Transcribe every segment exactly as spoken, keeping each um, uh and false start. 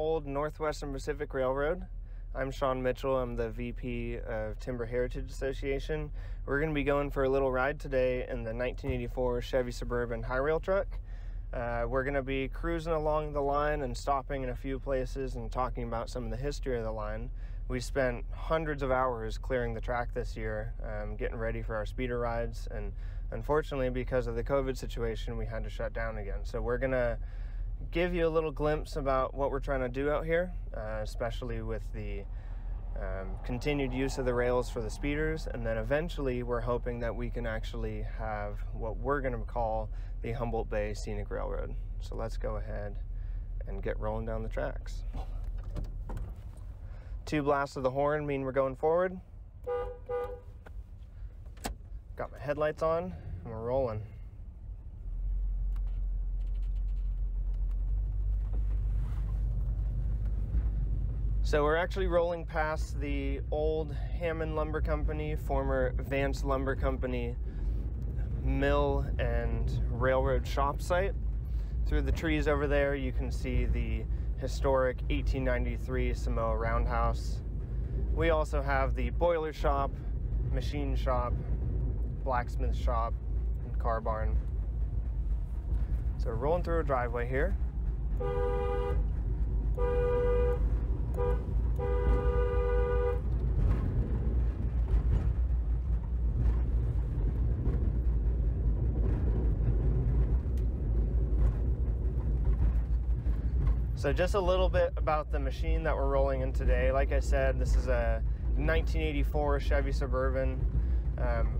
old Northwestern Pacific Railroad. I'm Sean Mitchell. I'm the V P of Timber Heritage Association. We're going to be going for a little ride today in the nineteen eighty-four Chevy Suburban high rail truck. Uh, we're going to be cruising along the line and stopping in a few places and talking about some of the history of the line. We spent hundreds of hours clearing the track this year, um, getting ready for our speeder rides, and unfortunately because of the COVID situation we had to shut down again. So we're going to give you a little glimpse about what we're trying to do out here, uh, especially with the um, continued use of the rails for the speeders, and then eventually we're hoping that we can actually have what we're going to call the Humboldt Bay Scenic Railroad. So let's go ahead and get rolling down the tracks. Two blasts of the horn mean we're going forward. Got my headlights on and we're rolling. So we're actually rolling past the old Hammond Lumber Company, former Vance Lumber Company mill and railroad shop site. Through the trees over there you can see the historic eighteen ninety-three Samoa Roundhouse. We also have the boiler shop, machine shop, blacksmith shop, and car barn. So we're rolling through a driveway here. So just a little bit about the machine that we're rolling in today. Like I said, this is a nineteen eighty-four Chevy Suburban. Um,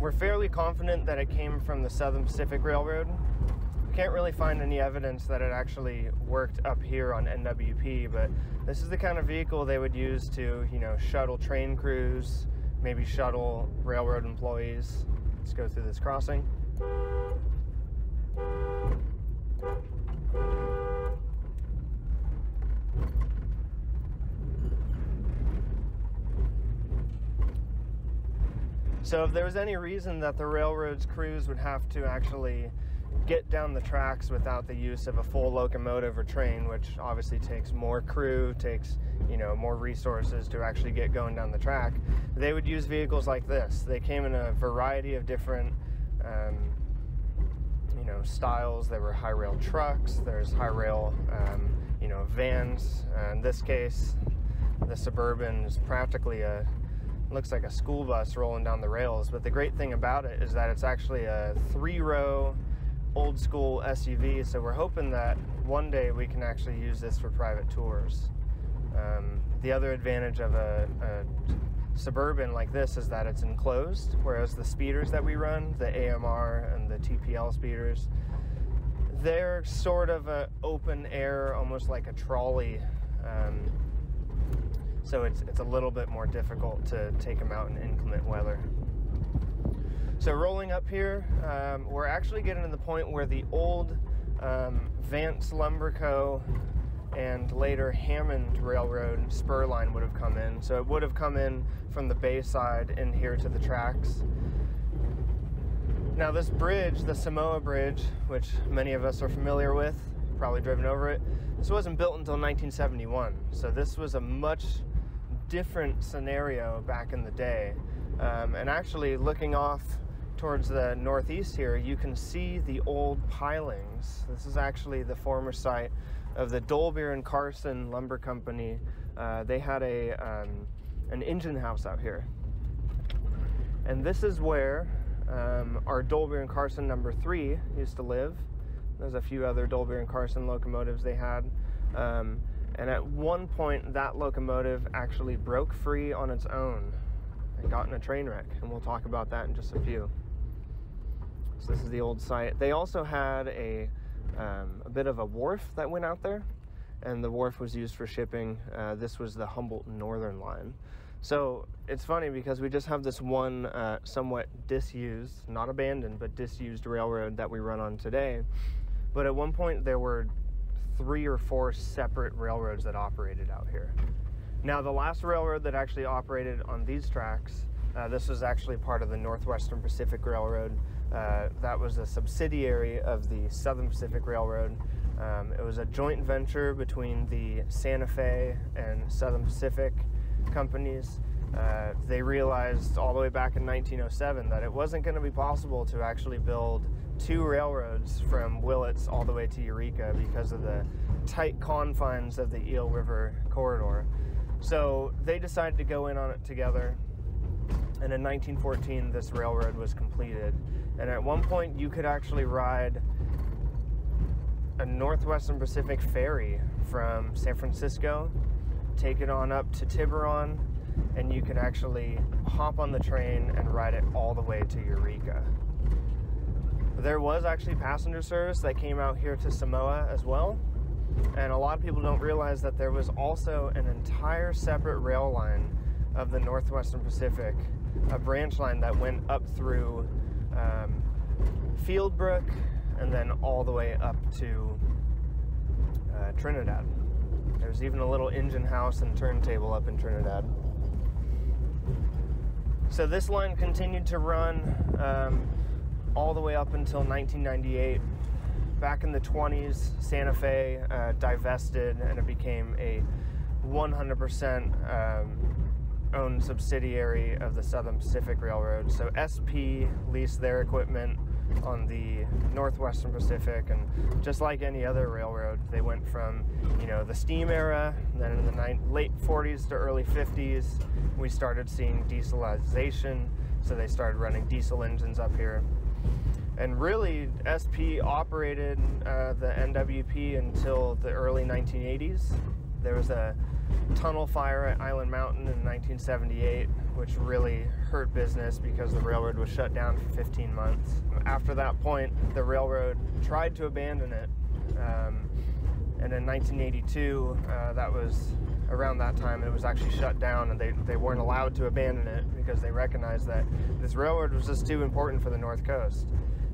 we're fairly confident that it came from the Southern Pacific Railroad. We can't really find any evidence that it actually worked up here on N W P, but this is the kind of vehicle they would use to, you know, shuttle train crews, maybe shuttle railroad employees. Let's go through this crossing. So if there was any reason that the railroad's crews would have to actually get down the tracks without the use of a full locomotive or train, which obviously takes more crew, takes, you know, more resources to actually get going down the track, they would use vehicles like this. They came in a variety of different, um, you know, styles. There were high rail trucks, there's high rail, um, you know, vans. Uh, in this case, the Suburban is practically a looks like a school bus rolling down the rails, but the great thing about it is that it's actually a three-row old school S U V, so we're hoping that one day we can actually use this for private tours. Um, the other advantage of a, a Suburban like this is that it's enclosed, whereas the speeders that we run, the A M R and the T P L speeders, they're sort of an open air, almost like a trolley. Um, So it's, it's a little bit more difficult to take them out in inclement weather. So rolling up here, um, we're actually getting to the point where the old um, Vance Lumber Co. and later Hammond Railroad spur line would have come in. So it would have come in from the bay side in here to the tracks. Now this bridge, the Samoa Bridge, which many of us are familiar with, probably driven over it, this wasn't built until nineteen seventy-one. So this was a much different scenario back in the day, um, and actually looking off towards the northeast here you can see the old pilings. This is actually the former site of the Dolbeer and Carson Lumber Company. Uh, they had a um, an engine house out here, and this is where um, our Dolbeer and Carson number three used to live. There's a few other Dolbeer and Carson locomotives they had. Um, And at one point, that locomotive actually broke free on its own and got in a train wreck. And we'll talk about that in just a few. So this is the old site. They also had a, um, a bit of a wharf that went out there, and the wharf was used for shipping. Uh, this was the Humboldt Northern Line. So it's funny because we just have this one uh, somewhat disused, not abandoned, but disused railroad that we run on today. But at one point, there were three or four separate railroads that operated out here. Now the last railroad that actually operated on these tracks, uh, this was actually part of the Northwestern Pacific Railroad. Uh, that was a subsidiary of the Southern Pacific Railroad. Um, it was a joint venture between the Santa Fe and Southern Pacific companies. Uh, they realized all the way back in nineteen oh seven that it wasn't going to be possible to actually build two railroads from Willits all the way to Eureka because of the tight confines of the Eel River corridor. So they decided to go in on it together, and in nineteen fourteen this railroad was completed. And at one point you could actually ride a Northwestern Pacific ferry from San Francisco, take it on up to Tiburon, and you can actually hop on the train and ride it all the way to Eureka. There was actually passenger service that came out here to Samoa as well, and a lot of people don't realize that there was also an entire separate rail line of the Northwestern Pacific, a branch line that went up through um, Fieldbrook and then all the way up to uh, Trinidad. There's even a little engine house and turntable up in Trinidad. So this line continued to run um, all the way up until nineteen ninety-eight. Back in the twenties, Santa Fe uh, divested and it became a one hundred percent um, owned subsidiary of the Southern Pacific Railroad. So S P leased their equipment on the Northwestern Pacific, and just like any other railroad, they went from, you know, the steam era, and then in the late forties to early fifties, we started seeing dieselization, so they started running diesel engines up here. And really, S P operated uh, the N W P until the early nineteen eighties. There was a tunnel fire at Island Mountain in nineteen seventy-eight, which really hurt business because the railroad was shut down for fifteen months. After that point, the railroad tried to abandon it. Um, and in nineteen eighty-two, uh, that was around that time, it was actually shut down, and they, they weren't allowed to abandon it because they recognized that this railroad was just too important for the North Coast.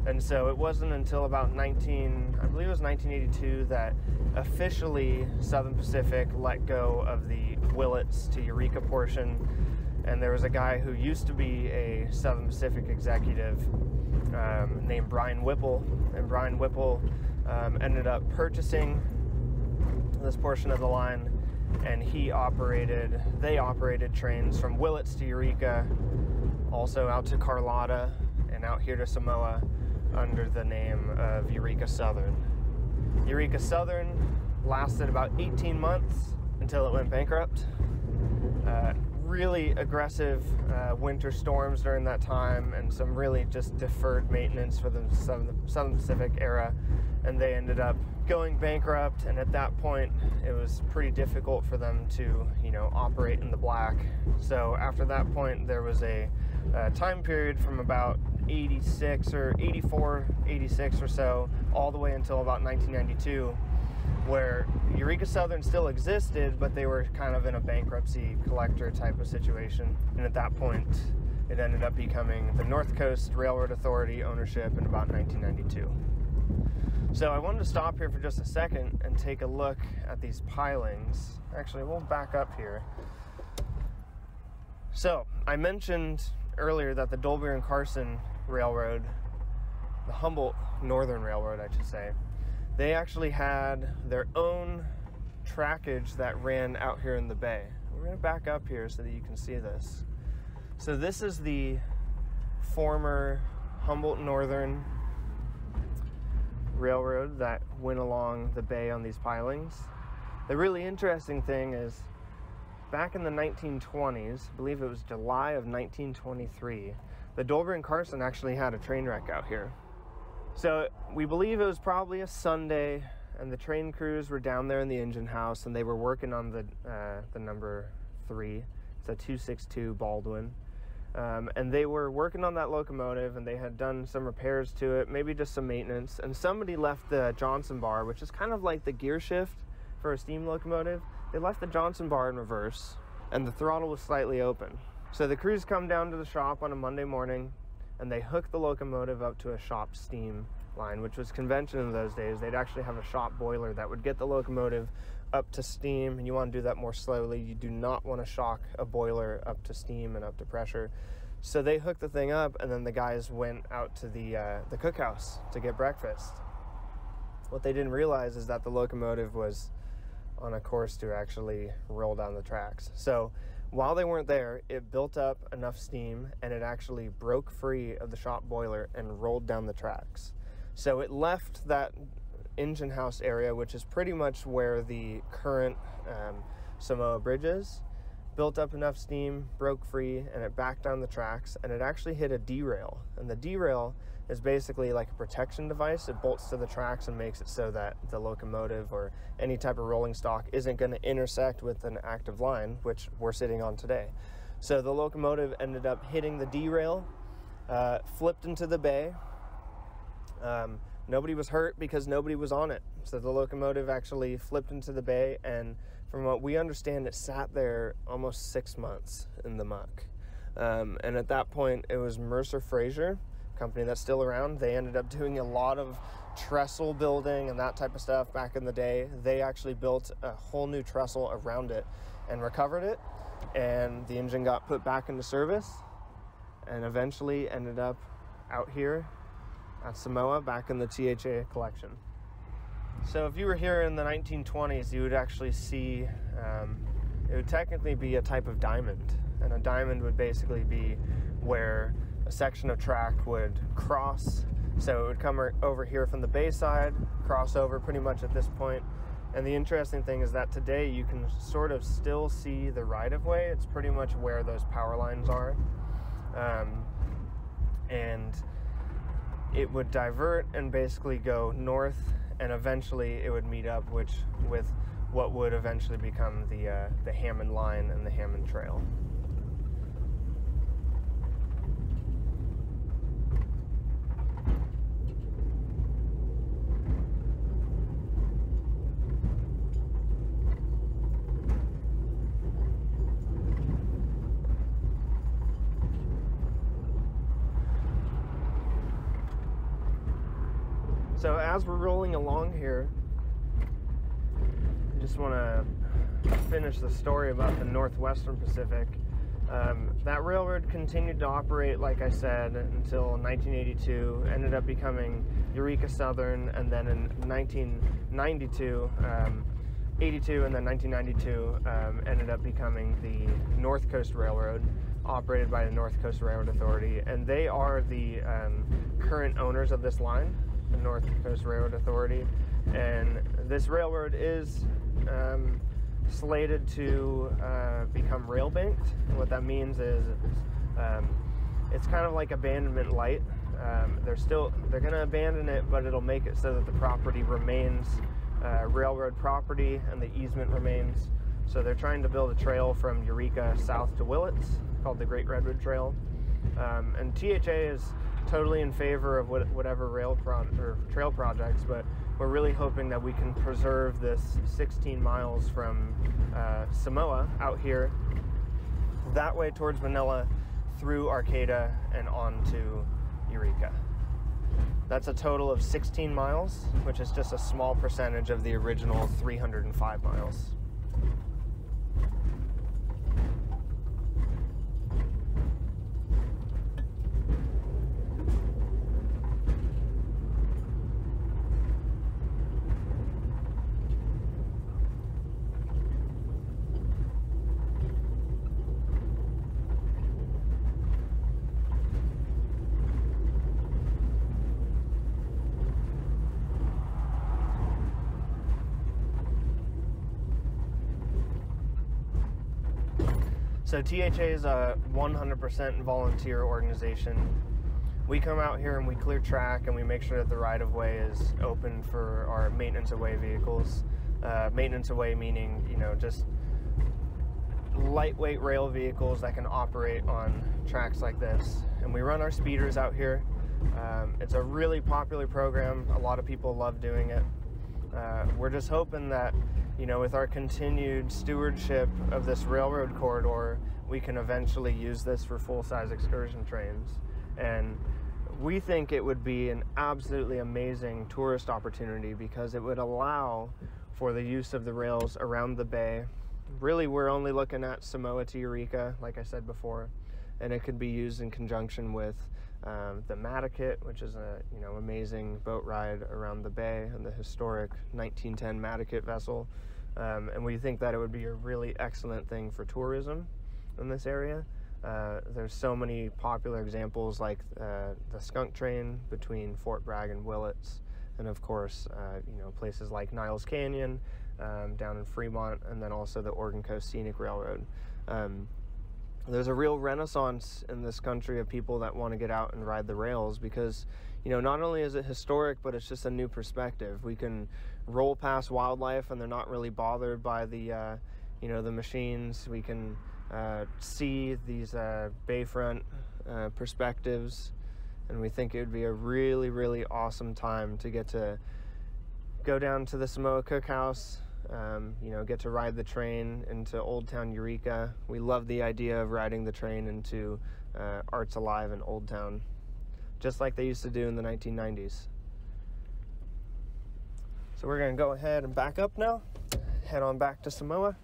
And so it wasn't until about nineteen, I believe it was nineteen eighty-two, that officially Southern Pacific let go of the Willits to Eureka portion. And there was a guy who used to be a Southern Pacific executive um, named Brian Whipple. And Brian Whipple um, ended up purchasing this portion of the line, and he operated, they operated trains from Willits to Eureka, also out to Carlotta and out here to Samoa, under the name of Eureka Southern. Eureka Southern lasted about eighteen months until it went bankrupt. Uh, really aggressive uh, winter storms during that time, and some really just deferred maintenance for the Southern Pacific era, and they ended up going bankrupt. And at that point it was pretty difficult for them to, you know, operate in the black. So after that point there was a uh, time period from about eighty-six or eighty-four, eighty-six or so, all the way until about nineteen ninety-two, where Eureka Southern still existed, but they were kind of in a bankruptcy collector type of situation. And at that point, it ended up becoming the North Coast Railroad Authority ownership in about nineteen ninety-two. So I wanted to stop here for just a second and take a look at these pilings. Actually, we'll back up here. So I mentioned earlier that the Dolbeer and Carson Railroad, the Humboldt Northern Railroad, I should say, they actually had their own trackage that ran out here in the bay. We're going to back up here so that you can see this. So this is the former Humboldt Northern Railroad that went along the bay on these pilings. The really interesting thing is, back in the nineteen twenties, I believe it was July of nineteen twenty-three, the Dolbeer and Carson actually had a train wreck out here. So we believe it was probably a Sunday, and the train crews were down there in the engine house, and they were working on the uh, the number three, it's a two sixty-two Baldwin, um, and they were working on that locomotive, and they had done some repairs to it, maybe just some maintenance, and somebody left the Johnson bar, which is kind of like the gear shift for a steam locomotive. They left the Johnson bar in reverse, and the throttle was slightly open. So the crews come down to the shop on a Monday morning, and they hooked the locomotive up to a shop steam line, which was convention in those days. They'd actually have a shop boiler that would get the locomotive up to steam, and you want to do that more slowly. You do not want to shock a boiler up to steam and up to pressure. So they hooked the thing up, and then the guys went out to the, uh, the cookhouse to get breakfast. what they didn't realize is that the locomotive was on a course to actually roll down the tracks. So while they weren't there, it built up enough steam and it actually broke free of the shop boiler and rolled down the tracks. So it left that engine house area, which is pretty much where the current um, Samoa Bridge is, built up enough steam, broke free, and it backed down the tracks, and it actually hit a derail. And the derail is basically like a protection device. It bolts to the tracks and makes it so that the locomotive or any type of rolling stock isn't going to intersect with an active line, which we're sitting on today. So the locomotive ended up hitting the derail, uh, flipped into the bay. Um, Nobody was hurt because nobody was on it. So the locomotive actually flipped into the bay, and from what we understand, it sat there almost six months in the muck. Um, and at that point, it was Mercer Fraser, a company that's still around. They ended up doing a lot of trestle building and that type of stuff back in the day. They actually built a whole new trestle around it and recovered it. And the engine got put back into service and eventually ended up out here at Samoa, back in the T H A collection. So if you were here in the nineteen twenties, you would actually see, um, it would technically be a type of diamond. And a diamond would basically be where a section of track would cross. So it would come over here from the bay side, cross over pretty much at this point. And the interesting thing is that today you can sort of still see the right-of-way. It's pretty much where those power lines are. Um, and it would divert and basically go north, and eventually it would meet up which with what would eventually become the uh, the Hammond Line and the Hammond Trail. So as we're rolling along here, I just want to finish the story about the Northwestern Pacific. Um, that railroad continued to operate, like I said, until nineteen eighty-two, ended up becoming Eureka Southern, and then in nineteen ninety-two, um, eighty-two, and then nineteen ninety-two, um, ended up becoming the North Coast Railroad, operated by the North Coast Railroad Authority, and they are the um, current owners of this line, the North Coast Railroad Authority. And this railroad is um, slated to uh, become rail banked. And what that means is it's, um, it's kind of like abandonment light. Um, they're still, they're going to abandon it, but it'll make it so that the property remains uh, railroad property and the easement remains. So they're trying to build a trail from Eureka south to Willits called the Great Redwood Trail. Um, and T H A is totally in favor of what, whatever rail pro or trail projects, but we're really hoping that we can preserve this sixteen miles from uh, Samoa out here, that way towards Manila, through Arcata and on to Eureka. That's a total of sixteen miles, which is just a small percentage of the original three hundred five miles. So T H A is a one hundred percent volunteer organization. We come out here and we clear track and we make sure that the right-of-way is open for our maintenance-of-way vehicles. Uh, maintenance-of-way meaning, you know, just lightweight rail vehicles that can operate on tracks like this. And we run our speeders out here. Um, it's a really popular program. A lot of people love doing it. Uh, we're just hoping that, you know, with our continued stewardship of this railroad corridor, we can eventually use this for full-size excursion trains. And we think it would be an absolutely amazing tourist opportunity because it would allow for the use of the rails around the bay. Really, we're only looking at Samoa to Eureka, like I said before, and it could be used in conjunction with um, the Madaket, which is a you know amazing boat ride around the bay and the historic nineteen ten Madaket vessel. Um, and we think that it would be a really excellent thing for tourism in this area. Uh, there's so many popular examples like uh, the Skunk Train between Fort Bragg and Willits, and of course, uh, you know, places like Niles Canyon um, down in Fremont, and then also the Oregon Coast Scenic Railroad. Um, there's a real renaissance in this country of people that want to get out and ride the rails because, you know, not only is it historic, but it's just a new perspective. We can roll past wildlife and they're not really bothered by the, uh, you know, the machines. We can uh, see these uh, bayfront uh, perspectives, and we think it would be a really, really awesome time to get to go down to the Samoa Cookhouse, um, you know, get to ride the train into Old Town Eureka. We love the idea of riding the train into uh, Arts Alive in Old Town, just like they used to do in the nineteen nineties. So we're gonna go ahead and back up now, head on back to Samoa.